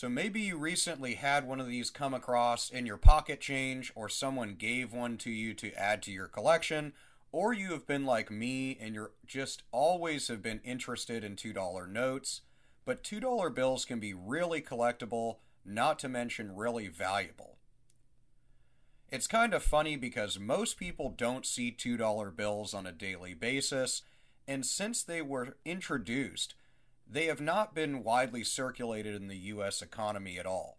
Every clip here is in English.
So maybe you recently had one of these come across in your pocket change, or someone gave one to you to add to your collection, or you have been like me and you're just always have been interested in $2 notes. But $2 bills can be really collectible, not to mention really valuable. It's kind of funny because most people don't see $2 bills on a daily basis, and since they were introduced, they have not been widely circulated in the U.S. economy at all.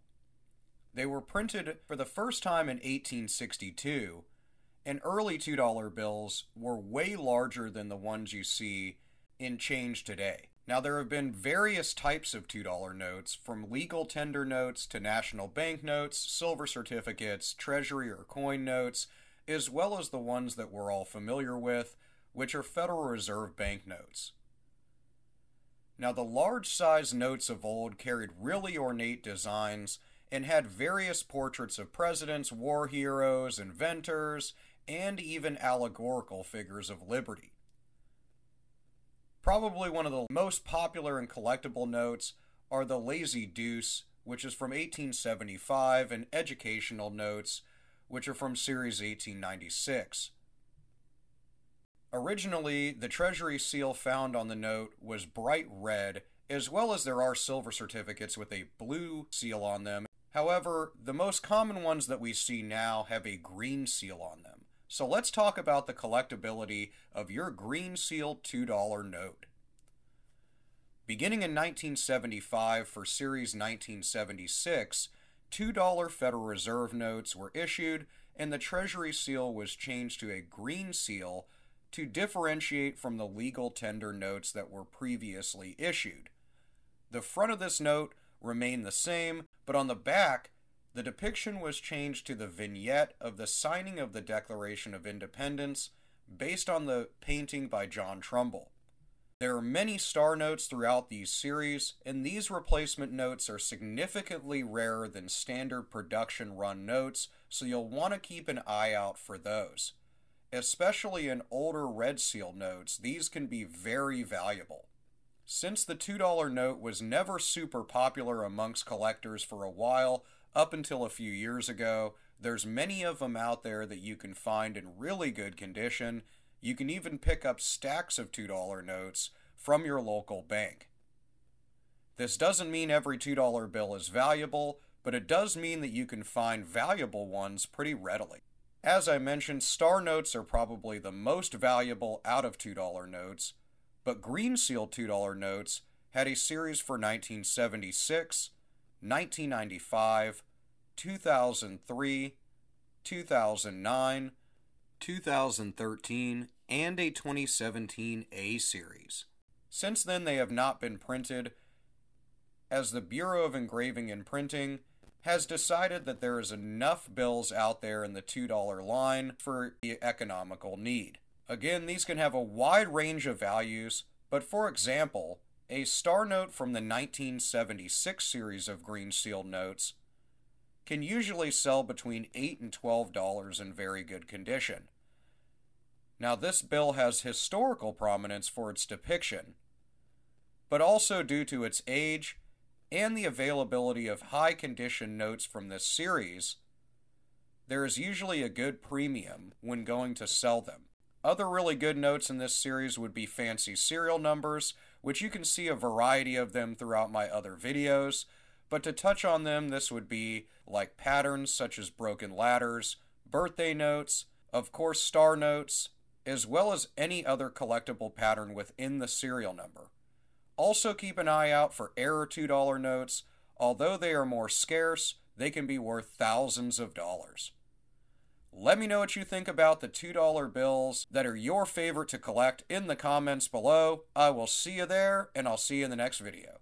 They were printed for the first time in 1862, and early $2 bills were way larger than the ones you see in change today. Now, there have been various types of $2 notes, from legal tender notes to national bank notes, silver certificates, treasury or coin notes, as well as the ones that we're all familiar with, which are Federal Reserve bank notes. Now, the large-size notes of old carried really ornate designs and had various portraits of presidents, war heroes, inventors, and even allegorical figures of liberty. Probably one of the most popular and collectible notes are the Lazy Deuce, which is from 1875, and Educational Notes, which are from series 1896. Originally, the Treasury seal found on the note was bright red, as well as there are silver certificates with a blue seal on them. However, the most common ones that we see now have a green seal on them. So let's talk about the collectability of your Green Seal $2 note. Beginning in 1975 for series 1976, $2 Federal Reserve notes were issued, and the Treasury seal was changed to a green seal to differentiate from the legal tender notes that were previously issued. The front of this note remained the same, but on the back, the depiction was changed to the vignette of the signing of the Declaration of Independence, based on the painting by John Trumbull. There are many star notes throughout these series, and these replacement notes are significantly rarer than standard production run notes, so you'll want to keep an eye out for those. Especially in older red seal notes, these can be very valuable. Since the $2 note was never super popular amongst collectors for a while, up until a few years ago, there's many of them out there that you can find in really good condition. You can even pick up stacks of $2 notes from your local bank. This doesn't mean every $2 bill is valuable, but it does mean that you can find valuable ones pretty readily. As I mentioned, star notes are probably the most valuable out of $2 notes, but Green Seal $2 notes had a series for 1976, 1995, 2003, 2009, 2013, and a 2017 A series. Since then, they have not been printed, as the Bureau of Engraving and Printing has decided that there is enough bills out there in the $2 line for the economical need. Again, these can have a wide range of values, but for example, a star note from the 1976 series of Green Seal notes can usually sell between $8 and $12 in very good condition. Now, this bill has historical prominence for its depiction, but also due to its age and the availability of high condition notes from this series, there is usually a good premium when going to sell them. Other really good notes in this series would be fancy serial numbers, which you can see a variety of them throughout my other videos, but to touch on them, this would be like patterns such as broken ladders, birthday notes, of course star notes, as well as any other collectible pattern within the serial number. Also keep an eye out for error $2 notes. Although they are more scarce, they can be worth thousands of dollars. Let me know what you think about the $2 bills that are your favorite to collect in the comments below. I will see you there, and I'll see you in the next video.